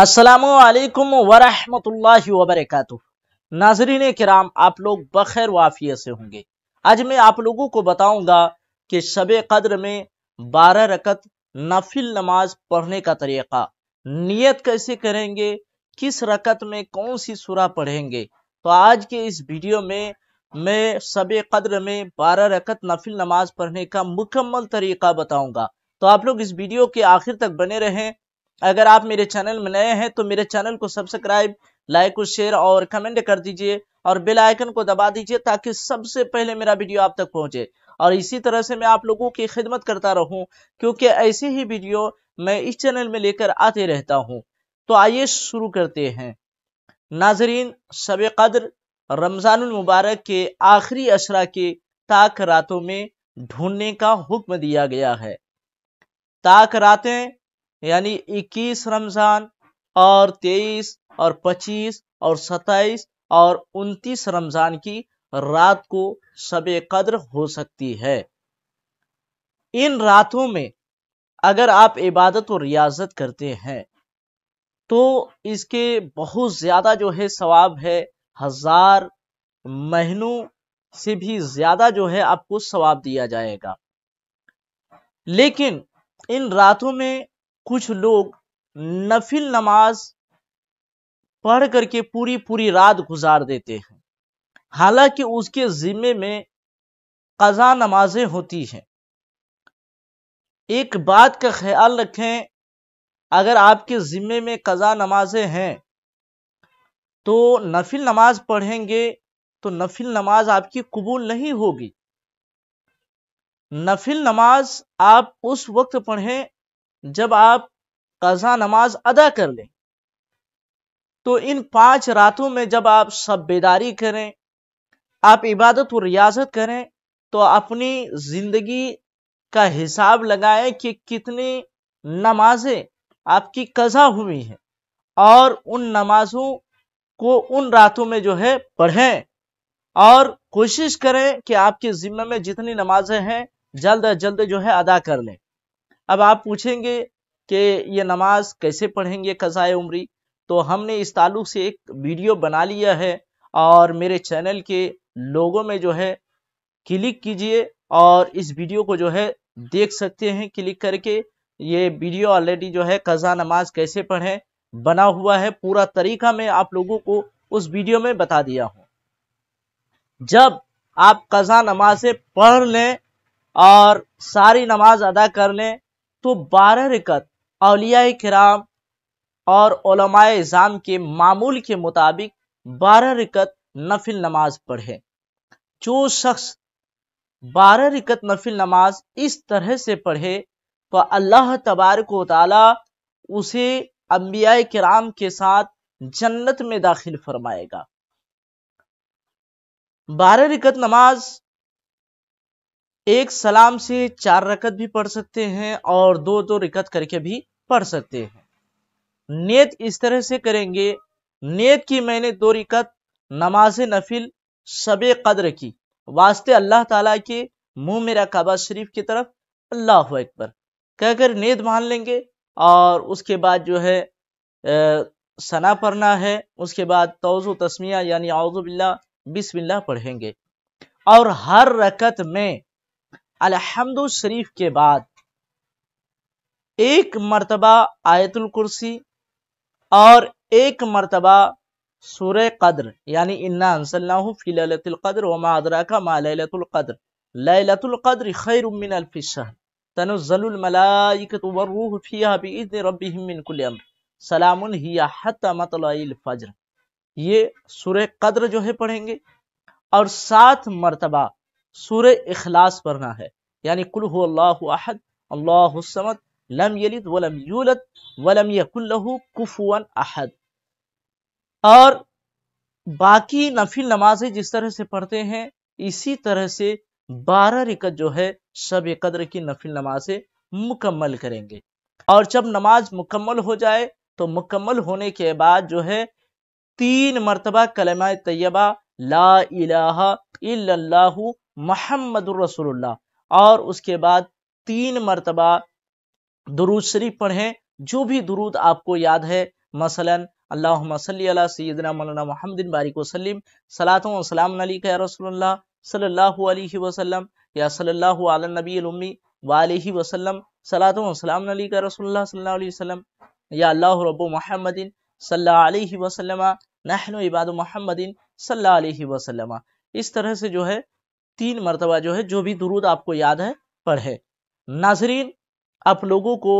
अस्सलामु अलैकुम वरहमतुल्लाहि वबरकातुहू। नाज़रीन किराम, आप लोग बखैर वाफियत से होंगे। आज मैं आप लोगों को बताऊंगा कि शबे कद्र में 12 रकत नफिल नमाज पढ़ने का तरीका, नियत कैसे करेंगे, किस रकत में कौन सी सूरा पढ़ेंगे। तो आज के इस वीडियो में मैं शबे कद्र में 12 रकत नफिल नमाज पढ़ने का मुकम्मल तरीका बताऊंगा। तो आप लोग इस वीडियो के आखिर तक बने रहें। अगर आप मेरे चैनल में नए हैं तो मेरे चैनल को सब्सक्राइब, लाइक और शेयर और कमेंट कर दीजिए और बेल आइकन को दबा दीजिए ताकि सबसे पहले मेरा वीडियो आप तक पहुंचे। और इसी तरह से मैं आप लोगों की खिदमत करता रहूं, क्योंकि ऐसे ही वीडियो मैं इस चैनल में लेकर आते रहता हूं। तो आइए शुरू करते हैं। नाजरीन, शब कद्र रमजानुल मुबारक के आखिरी अशरा के ताक रातों में ढूंढने का हुक्म दिया गया है। ताक रातें यानी 21 रमजान और 23 और 25 और 27 और 29 रमजान की रात को शबे कद्र हो सकती है। इन रातों में अगर आप इबादत और रियाजत करते हैं तो इसके बहुत ज्यादा जो है सवाब है, 1000 महीनों से भी ज्यादा जो है आपको सवाब दिया जाएगा। लेकिन इन रातों में कुछ लोग नफिल नमाज पढ़ करके पूरी पूरी रात गुजार देते हैं, हालांकि उसके जिम्मे में कज़ा नमाजें होती हैं। एक बात का ख्याल रखें, अगर आपके जिम्मे में कज़ा नमाजें हैं तो नफिल नमाज पढ़ेंगे तो नफिल नमाज आपकी कबूल नहीं होगी। नफिल नमाज आप उस वक्त पढ़ें जब आप कज़ा नमाज अदा कर लें। तो इन 5 रातों में जब आप सब बेदारी करें, आप इबादत और रियाजत करें, तो अपनी जिंदगी का हिसाब लगाएं कि कितनी नमाजें आपकी कज़ा हुई हैं और उन नमाजों को उन रातों में जो है पढ़ें। और कोशिश करें कि आपके जिम्मे में जितनी नमाजें हैं जल्द अज जल्द जो है अदा कर लें। अब आप पूछेंगे कि ये नमाज कैसे पढ़ेंगे कज़ाए उम्री, तो हमने इस ताल्लुक से एक वीडियो बना लिया है और मेरे चैनल के लोगों में जो है क्लिक कीजिए और इस वीडियो को जो है देख सकते हैं क्लिक करके। ये वीडियो ऑलरेडी जो है कज़ा नमाज कैसे पढ़ें बना हुआ है, पूरा तरीका मैं आप लोगों को उस वीडियो में बता दिया हूँ। जब आप कज़ा नमाजें पढ़ लें और सारी नमाज अदा कर लें तो 12 रकत औलियाए किराम और उलमाए इज़ाम के मामूल के मुताबिक 12 रकत नफिल नमाज पढ़े। जो शख्स 12 रकत नफिल नमाज इस तरह से पढ़े तो अल्लाह तबारक व तआला उसे अंबियाए किराम के साथ जन्नत में दाखिल फरमाएगा। 12 रकत नमाज एक सलाम से 4 रकत भी पढ़ सकते हैं और 2-2 रकत करके भी पढ़ सकते हैं। नियत इस तरह से करेंगे, नियत की मैंने 2 रकत नमाज नफिल शबे कद्र की वास्ते अल्लाह ताला के मुंह मेरा काबा शरीफ की तरफ अल्लाह अकबर कहकर नियत मान लेंगे। और उसके बाद जो है सना पढ़ना है, उसके बाद तौज़ तस्मिया यानी औज़ु बिल्लाह बिस्मिल्लाह पढ़ेंगे। और हर रकत में अलहम्दु शरीफ के बाद 1 मरतबा आयतुल कुर्सी और 1 मरतबा सूरे कद्र यानी इन्ना अंसलनाहु फी लैलतुल कद्र वमा अदराका मा लैलतुल कद्र लैलतुल कद्र खैरुम मिन अल्फि शहर तनज़्ज़लुल मलाइकतु वर्रूहु फीहा बिइज़्नि रब्बिहिम मिन कुल्लि अम्र सलामुन हिया हत्ता मतलइल फज्र। ये सूरे कद्र जो है पढ़ेंगे। और 7 मरतबा सूरे इखलास पढ़ना है यानी कुल हु अल्लाहु अहद अल्लाहु समद लम यलिद वलम यूलद वलम यकुल लहु कुफुवन अहद। और बाकी नफिल नमाजें जिस तरह से पढ़ते हैं इसी तरह से 12 रकत जो है शब कद्र की नफिल नमाजें मुकम्मल करेंगे। और जब नमाज मुकम्मल हो जाए तो मुकम्मल होने के बाद जो है 3 मरतबा कलमा तैयबा ला इलाहा इल्लल्लाहु मुहम्मदुर रसूलुल्लाह और उसके बाद 3 मरतबा दुरूद शरीफ पढ़ें, जो भी दुरूद आपको याद है मसलन अल्लाहुम्मा सल्ली अला सय्यिदिना मौलाना मुहम्मदिन बारिक वसल्लिम सलातु व सलामुन अलैका या रसूलल्लाह सल्लल्लाहु अलैहि वसल्लम या सल्लल्लाहु अला नबील उम्मी व अलैहि वसल्लम सलातु व सलामुन अलैका रसूलल्लाह सल्लल्लाहु अलैहि वसल्लम या अल्लाहु रब्बु मुहम्मदिन सल्लल्लाहु अलैहि वसल्लम नहनु इबादु मुहम्मदिन सल्लल्लाहु अलैहि वसल्लम। इस तरह से जो है 3 मर्तबा जो भी दुरूद आपको याद है पढ़े। नाजरीन, आप लोगों को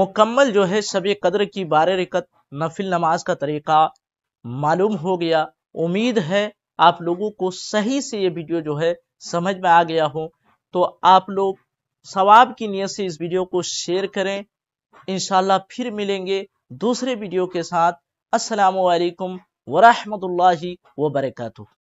मुकम्मल जो है शब-ए कदर की 12 रकत नफिल नमाज का तरीका मालूम हो गया। उम्मीद है आप लोगों को सही से ये वीडियो जो है समझ में आ गया हो। तो आप लोग सवाब की नियत से इस वीडियो को शेयर करें। इंशाल्लाह फिर मिलेंगे दूसरे वीडियो के साथ। अस्सलामु अलैकुम व रहमतुल्लाहि व बरकातुहू।